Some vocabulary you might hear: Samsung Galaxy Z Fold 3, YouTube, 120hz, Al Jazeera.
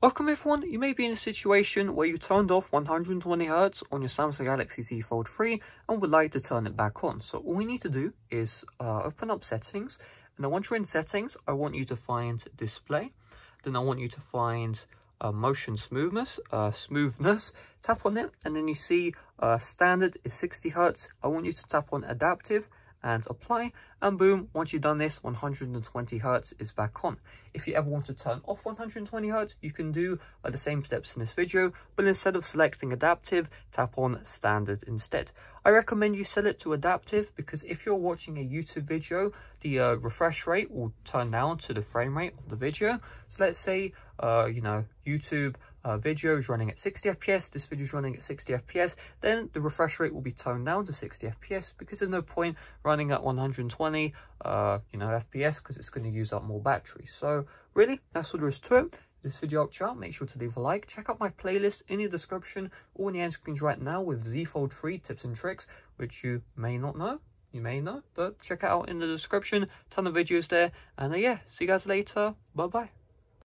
Welcome everyone, you may be in a situation where you turned off 120Hz on your Samsung Galaxy Z Fold 3 and would like to turn it back on. So all we need to do is open up settings, and then once you're in settings, I want you to find display, then I want you to find motion smoothness, tap on it, and then you see standard is 60Hz, I want you to tap on adaptive and apply, and boom, once you've done this, 120Hz is back on. If you ever want to turn off 120Hz, you can do the same steps in this video, but instead of selecting adaptive, tap on standard instead. I recommend you set it to adaptive because if you're watching a YouTube video, the refresh rate will turn down to the frame rate of the video. So let's say you know, YouTube video is running at 60 fps, this video is running at 60 fps, then the refresh rate will be toned down to 60 fps because there's no point running at 120 you know, fps, because it's going to use up more battery. So really, that's all there is to it. This video helped you out, make sure to leave a like, check out my playlist in the description or in the end screens right now with Z Fold 3 tips and tricks, which you may not know, you may know, but check it out in the description, ton of videos there, and yeah, see you guys later, bye bye.